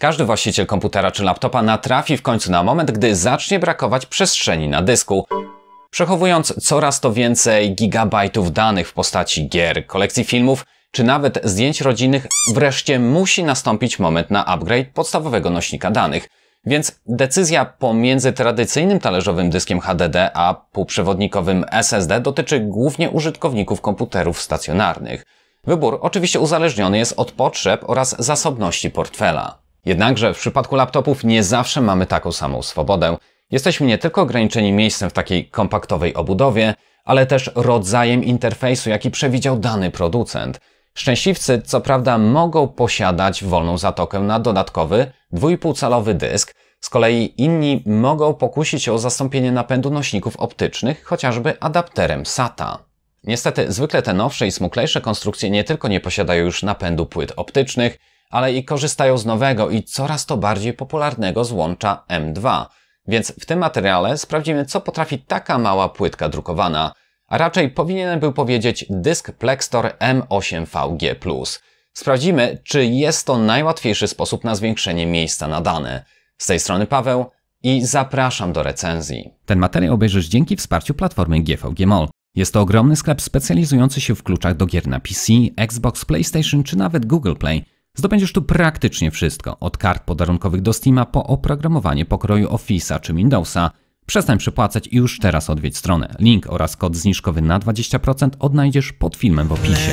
Każdy właściciel komputera czy laptopa natrafi w końcu na moment, gdy zacznie brakować przestrzeni na dysku, przechowując coraz to więcej gigabajtów danych w postaci gier, kolekcji filmów czy nawet zdjęć rodzinnych. Wreszcie musi nastąpić moment na upgrade podstawowego nośnika danych. Więc decyzja pomiędzy tradycyjnym talerzowym dyskiem HDD a półprzewodnikowym SSD dotyczy głównie użytkowników komputerów stacjonarnych. Wybór oczywiście uzależniony jest od potrzeb oraz zasobności portfela. Jednakże w przypadku laptopów nie zawsze mamy taką samą swobodę. Jesteśmy nie tylko ograniczeni miejscem w takiej kompaktowej obudowie, ale też rodzajem interfejsu, jaki przewidział dany producent. Szczęśliwcy co prawda mogą posiadać wolną zatokę na dodatkowy 2,5-calowy dysk, z kolei inni mogą pokusić się o zastąpienie napędu nośników optycznych chociażby adapterem SATA. Niestety zwykle te nowsze i smuklejsze konstrukcje nie tylko nie posiadają już napędu płyt optycznych, ale i korzystają z nowego i coraz to bardziej popularnego złącza M.2. Więc w tym materiale sprawdzimy, co potrafi taka mała płytka drukowana, a raczej powinienem był powiedzieć dysk Plextor M8VG Plus. Sprawdzimy, czy jest to najłatwiejszy sposób na zwiększenie miejsca na dane. Z tej strony Paweł i zapraszam do recenzji. Ten materiał obejrzysz dzięki wsparciu platformy GVG Mall. Jest to ogromny sklep specjalizujący się w kluczach do gier na PC, Xbox, PlayStation czy nawet Google Play. Zdobędziesz tu praktycznie wszystko, od kart podarunkowych do Steama po oprogramowanie pokroju Office'a czy Windowsa. Przestań przepłacać i już teraz odwiedź stronę. Link oraz kod zniżkowy na 20% odnajdziesz pod filmem w opisie.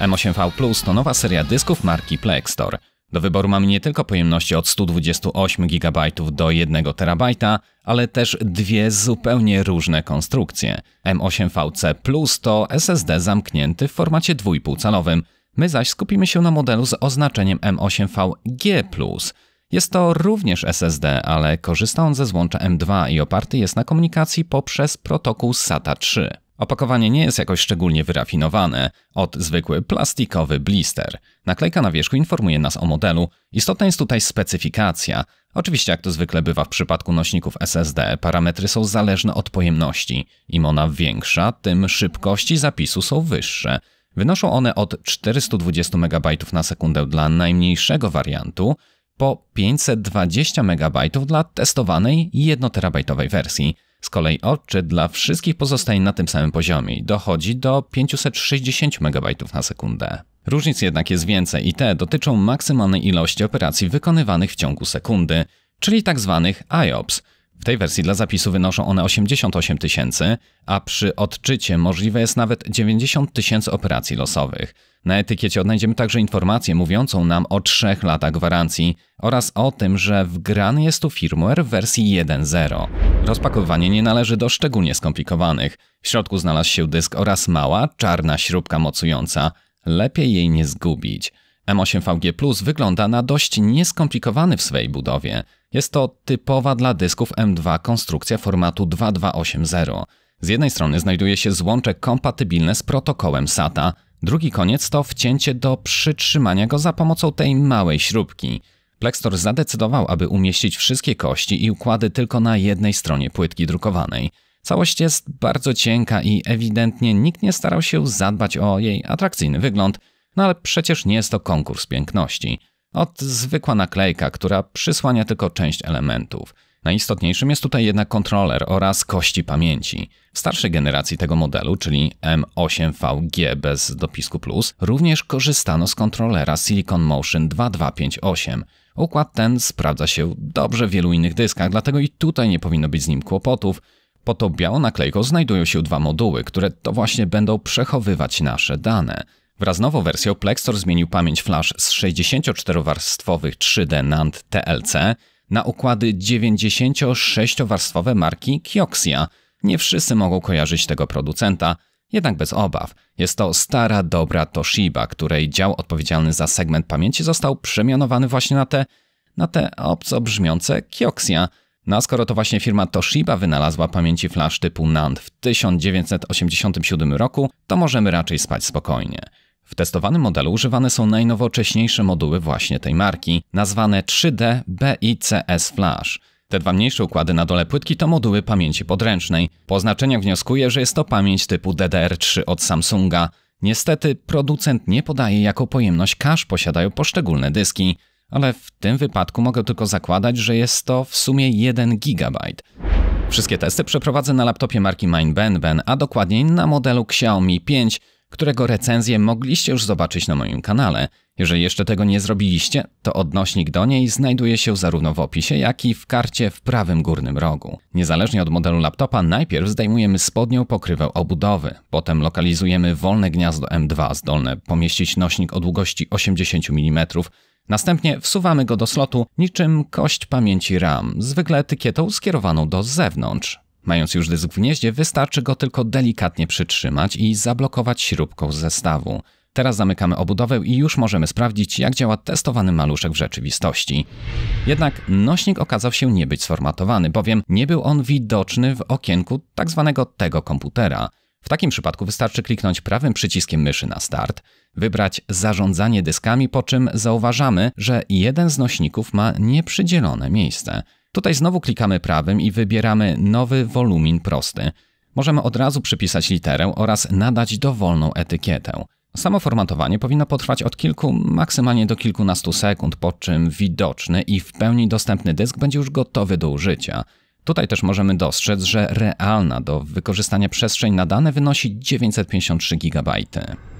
M8V Plus to nowa seria dysków marki Plextor. Do wyboru mamy nie tylko pojemności od 128 GB do 1 TB, ale też dwie zupełnie różne konstrukcje. M8VC Plus to SSD zamknięty w formacie 2,5-calowym. My zaś skupimy się na modelu z oznaczeniem M8VG Plus. Jest to również SSD, ale korzysta on ze złącza M.2 i oparty jest na komunikacji poprzez protokół SATA III. Opakowanie nie jest jakoś szczególnie wyrafinowane, ot zwykły plastikowy blister. Naklejka na wierzchu informuje nas o modelu. Istotna jest tutaj specyfikacja. Oczywiście, jak to zwykle bywa w przypadku nośników SSD, parametry są zależne od pojemności. Im ona większa, tym szybkości zapisu są wyższe. Wynoszą one od 420 MB na sekundę dla najmniejszego wariantu, po 520 MB dla testowanej 1 TB wersji. Z kolei odczyt dla wszystkich pozostaje na tym samym poziomie i dochodzi do 560 MB na sekundę. Różnic jednak jest więcej i te dotyczą maksymalnej ilości operacji wykonywanych w ciągu sekundy, czyli tzw. IOPS. W tej wersji dla zapisu wynoszą one 88 tysięcy, a przy odczycie możliwe jest nawet 90 tysięcy operacji losowych. Na etykiecie odnajdziemy także informację mówiącą nam o 3 latach gwarancji oraz o tym, że wgrany jest tu firmware w wersji 1.0. Rozpakowywanie nie należy do szczególnie skomplikowanych. W środku znalazł się dysk oraz mała, czarna śrubka mocująca. Lepiej jej nie zgubić. M8VG Plus wygląda na dość nieskomplikowany w swej budowie. Jest to typowa dla dysków M.2 konstrukcja formatu 2280. Z jednej strony znajduje się złącze kompatybilne z protokołem SATA, drugi koniec to wcięcie do przytrzymania go za pomocą tej małej śrubki. Plextor zadecydował, aby umieścić wszystkie kości i układy tylko na jednej stronie płytki drukowanej. Całość jest bardzo cienka i ewidentnie nikt nie starał się zadbać o jej atrakcyjny wygląd, no ale przecież nie jest to konkurs piękności. Ot zwykła naklejka, która przysłania tylko część elementów. Najistotniejszym jest tutaj jednak kontroler oraz kości pamięci. W starszej generacji tego modelu, czyli M8VG bez dopisku plus, również korzystano z kontrolera Silicon Motion 2258. Układ ten sprawdza się dobrze w wielu innych dyskach, dlatego i tutaj nie powinno być z nim kłopotów. Pod tą białą naklejką znajdują się dwa moduły, które to właśnie będą przechowywać nasze dane. Wraz z nową wersją Plextor zmienił pamięć flash z 64-warstwowych 3D NAND TLC na układy 96-warstwowe marki Kioxia. Nie wszyscy mogą kojarzyć tego producenta, jednak bez obaw. Jest to stara dobra Toshiba, której dział odpowiedzialny za segment pamięci został przemianowany właśnie na te obco brzmiące Kioxia. No a skoro to właśnie firma Toshiba wynalazła pamięci flash typu NAND w 1987 roku, to możemy raczej spać spokojnie. W testowanym modelu używane są najnowocześniejsze moduły właśnie tej marki, nazwane 3D-BiCS Flash. Te dwa mniejsze układy na dole płytki to moduły pamięci podręcznej. Po oznaczeniach wnioskuję, że jest to pamięć typu DDR3 od Samsunga. Niestety producent nie podaje, jaką pojemność cache posiadają poszczególne dyski, ale w tym wypadku mogę tylko zakładać, że jest to w sumie 1 GB. Wszystkie testy przeprowadzę na laptopie marki MineBenben, a dokładniej na modelu Xiaomi 5, którego recenzję mogliście już zobaczyć na moim kanale. Jeżeli jeszcze tego nie zrobiliście, to odnośnik do niej znajduje się zarówno w opisie, jak i w karcie w prawym górnym rogu. Niezależnie od modelu laptopa najpierw zdejmujemy spodnią pokrywę obudowy, potem lokalizujemy wolne gniazdo M2 zdolne pomieścić nośnik o długości 80 mm, następnie wsuwamy go do slotu niczym kość pamięci RAM, zwykle etykietą skierowaną do zewnątrz. Mając już dysk w gnieździe, wystarczy go tylko delikatnie przytrzymać i zablokować śrubką z zestawu. Teraz zamykamy obudowę i już możemy sprawdzić, jak działa testowany maluszek w rzeczywistości. Jednak nośnik okazał się nie być sformatowany, bowiem nie był on widoczny w okienku tzw. tego komputera. W takim przypadku wystarczy kliknąć prawym przyciskiem myszy na start, wybrać zarządzanie dyskami, po czym zauważamy, że jeden z nośników ma nieprzydzielone miejsce. Tutaj znowu klikamy prawym i wybieramy nowy wolumin prosty. Możemy od razu przypisać literę oraz nadać dowolną etykietę. Samo formatowanie powinno potrwać od kilku, maksymalnie do kilkunastu sekund, po czym widoczny i w pełni dostępny dysk będzie już gotowy do użycia. Tutaj też możemy dostrzec, że realna do wykorzystania przestrzeń na dane wynosi 953 GB.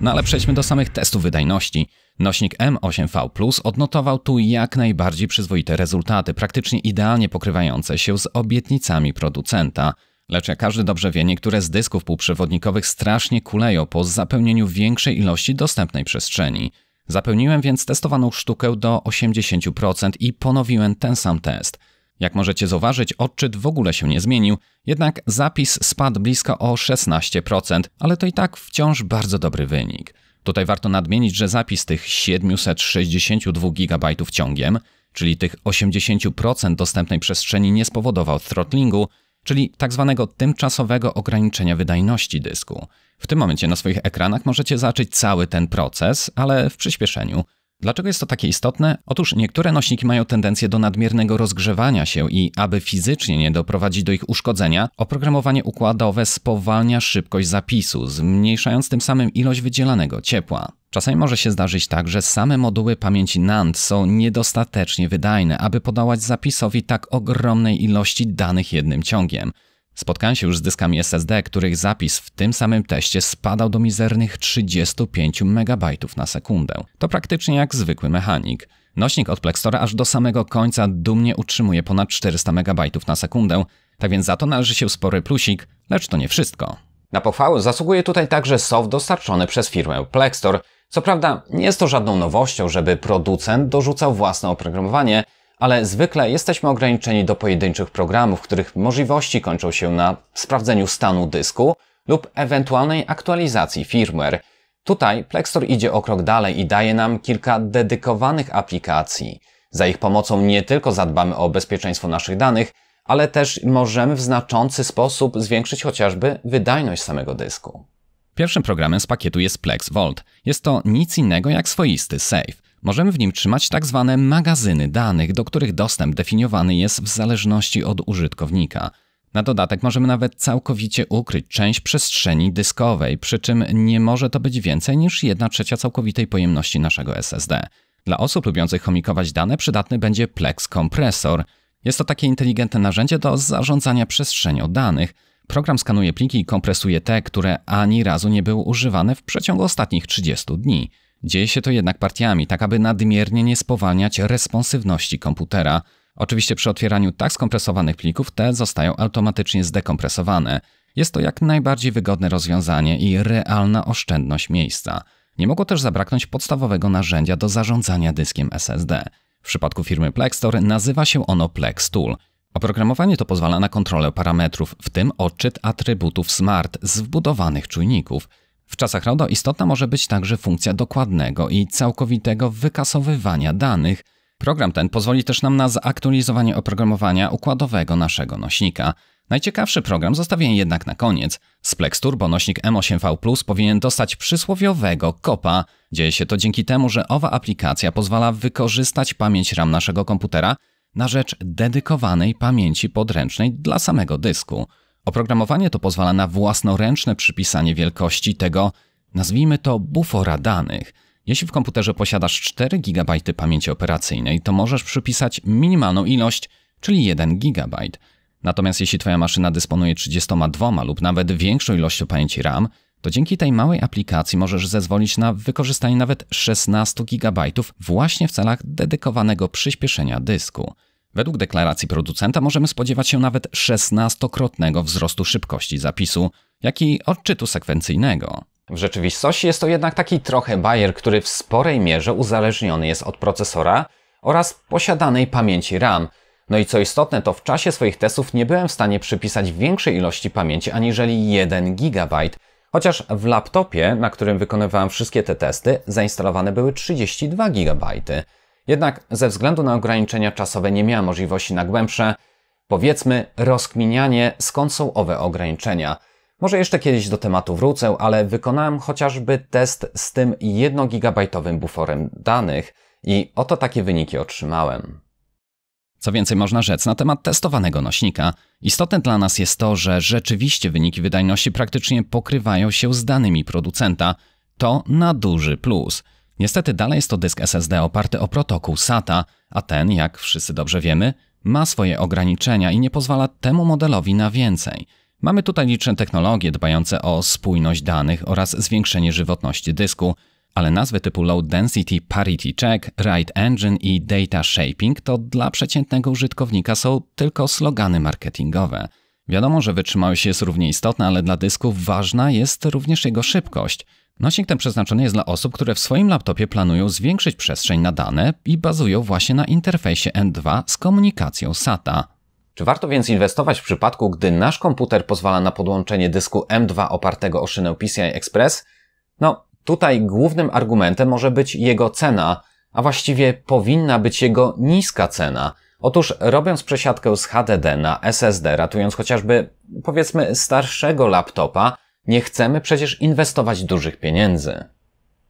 No ale przejdźmy do samych testów wydajności. Nośnik M8V Plus odnotował tu jak najbardziej przyzwoite rezultaty, praktycznie idealnie pokrywające się z obietnicami producenta. Lecz jak każdy dobrze wie, niektóre z dysków półprzewodnikowych strasznie kuleją po zapełnieniu większej ilości dostępnej przestrzeni. Zapełniłem więc testowaną sztukę do 80% i ponowiłem ten sam test. Jak możecie zauważyć, odczyt w ogóle się nie zmienił, jednak zapis spadł blisko o 16%, ale to i tak wciąż bardzo dobry wynik. Tutaj warto nadmienić, że zapis tych 762 GB ciągiem, czyli tych 80% dostępnej przestrzeni, nie spowodował throttlingu, czyli tzw. tymczasowego ograniczenia wydajności dysku. W tym momencie na swoich ekranach możecie zobaczyć cały ten proces, ale w przyspieszeniu. Dlaczego jest to takie istotne? Otóż niektóre nośniki mają tendencję do nadmiernego rozgrzewania się i aby fizycznie nie doprowadzić do ich uszkodzenia, oprogramowanie układowe spowalnia szybkość zapisu, zmniejszając tym samym ilość wydzielanego ciepła. Czasami może się zdarzyć tak, że same moduły pamięci NAND są niedostatecznie wydajne, aby podawać zapisowi tak ogromnej ilości danych jednym ciągiem. Spotkałem się już z dyskami SSD, których zapis w tym samym teście spadał do mizernych 35 MB na sekundę. To praktycznie jak zwykły mechanik. Nośnik od Plextora aż do samego końca dumnie utrzymuje ponad 400 MB na sekundę, tak więc za to należy się spory plusik, lecz to nie wszystko. Na pochwałę zasługuje tutaj także soft dostarczony przez firmę Plextor. Co prawda nie jest to żadną nowością, żeby producent dorzucał własne oprogramowanie, ale zwykle jesteśmy ograniczeni do pojedynczych programów, których możliwości kończą się na sprawdzeniu stanu dysku lub ewentualnej aktualizacji firmware. Tutaj Plextor idzie o krok dalej i daje nam kilka dedykowanych aplikacji. Za ich pomocą nie tylko zadbamy o bezpieczeństwo naszych danych, ale też możemy w znaczący sposób zwiększyć chociażby wydajność samego dysku. Pierwszym programem z pakietu jest Plex Vault. Jest to nic innego jak swoisty safe. Możemy w nim trzymać tak zwane magazyny danych, do których dostęp definiowany jest w zależności od użytkownika. Na dodatek możemy nawet całkowicie ukryć część przestrzeni dyskowej, przy czym nie może to być więcej niż 1/3 całkowitej pojemności naszego SSD. Dla osób lubiących chomikować dane przydatny będzie PlexCompressor. Jest to takie inteligentne narzędzie do zarządzania przestrzenią danych. Program skanuje pliki i kompresuje te, które ani razu nie były używane w przeciągu ostatnich 30 dni. Dzieje się to jednak partiami, tak aby nadmiernie nie spowalniać responsywności komputera. Oczywiście przy otwieraniu tak skompresowanych plików te zostają automatycznie zdekompresowane. Jest to jak najbardziej wygodne rozwiązanie i realna oszczędność miejsca. Nie mogło też zabraknąć podstawowego narzędzia do zarządzania dyskiem SSD. W przypadku firmy Plextor nazywa się ono PlexTool. Oprogramowanie to pozwala na kontrolę parametrów, w tym odczyt atrybutów SMART z wbudowanych czujników. W czasach RODO istotna może być także funkcja dokładnego i całkowitego wykasowywania danych. Program ten pozwoli też nam na zaktualizowanie oprogramowania układowego naszego nośnika. Najciekawszy program zostawię jednak na koniec. Z PlexTurbo nośnik M8V Plus powinien dostać przysłowiowego kopa. Dzieje się to dzięki temu, że owa aplikacja pozwala wykorzystać pamięć RAM naszego komputera na rzecz dedykowanej pamięci podręcznej dla samego dysku. Oprogramowanie to pozwala na własnoręczne przypisanie wielkości tego nazwijmy to bufora danych. Jeśli w komputerze posiadasz 4 GB pamięci operacyjnej, to możesz przypisać minimalną ilość, czyli 1 GB. Natomiast jeśli Twoja maszyna dysponuje 32 lub nawet większą ilością pamięci RAM, to dzięki tej małej aplikacji możesz zezwolić na wykorzystanie nawet 16 GB właśnie w celach dedykowanego przyspieszenia dysku. Według deklaracji producenta możemy spodziewać się nawet 16-krotnego wzrostu szybkości zapisu, jak i odczytu sekwencyjnego. W rzeczywistości jest to jednak taki trochę bajer, który w sporej mierze uzależniony jest od procesora oraz posiadanej pamięci RAM. No i co istotne, to w czasie swoich testów nie byłem w stanie przypisać większej ilości pamięci aniżeli 1 GB, chociaż w laptopie, na którym wykonywałem wszystkie te testy, zainstalowane były 32 GB. Jednak ze względu na ograniczenia czasowe nie miałem możliwości na głębsze, powiedzmy, rozkminianie, skąd są owe ograniczenia. Może jeszcze kiedyś do tematu wrócę, ale wykonałem chociażby test z tym 1-gigabajtowym buforem danych i oto takie wyniki otrzymałem. Co więcej można rzec na temat testowanego nośnika. Istotne dla nas jest to, że rzeczywiście wyniki wydajności praktycznie pokrywają się z danymi producenta. To na duży plus. Niestety dalej jest to dysk SSD oparty o protokół SATA, a ten, jak wszyscy dobrze wiemy, ma swoje ograniczenia i nie pozwala temu modelowi na więcej. Mamy tutaj liczne technologie dbające o spójność danych oraz zwiększenie żywotności dysku, ale nazwy typu Low Density Parity Check, Write Engine i Data Shaping to dla przeciętnego użytkownika są tylko slogany marketingowe. Wiadomo, że wytrzymałość jest równie istotna, ale dla dysków ważna jest również jego szybkość. Nośnik ten przeznaczony jest dla osób, które w swoim laptopie planują zwiększyć przestrzeń na dane i bazują właśnie na interfejsie M.2 z komunikacją SATA. Czy warto więc inwestować w przypadku, gdy nasz komputer pozwala na podłączenie dysku M.2 opartego o szynę PCI-Express? No, tutaj głównym argumentem może być jego cena, a właściwie powinna być jego niska cena. Otóż robiąc przesiadkę z HDD na SSD, ratując chociażby, powiedzmy, starszego laptopa, nie chcemy przecież inwestować dużych pieniędzy.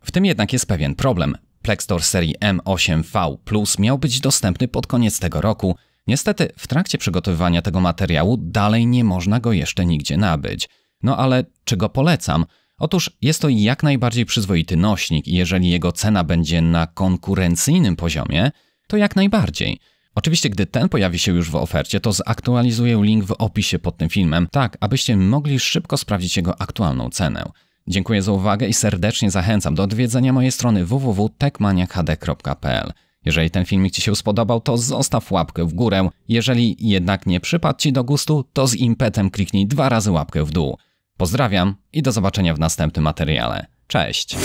W tym jednak jest pewien problem. Plextor serii M8V Plus miał być dostępny pod koniec tego roku. Niestety w trakcie przygotowywania tego materiału dalej nie można go jeszcze nigdzie nabyć. No ale czy go polecam? Otóż jest to jak najbardziej przyzwoity nośnik i jeżeli jego cena będzie na konkurencyjnym poziomie, to jak najbardziej. Oczywiście gdy ten pojawi się już w ofercie, to zaktualizuję link w opisie pod tym filmem, tak abyście mogli szybko sprawdzić jego aktualną cenę. Dziękuję za uwagę i serdecznie zachęcam do odwiedzenia mojej strony www.techmaniachd.pl. Jeżeli ten filmik Ci się spodobał, to zostaw łapkę w górę. Jeżeli jednak nie przypadł Ci do gustu, to z impetem kliknij 2 razy łapkę w dół. Pozdrawiam i do zobaczenia w następnym materiale. Cześć!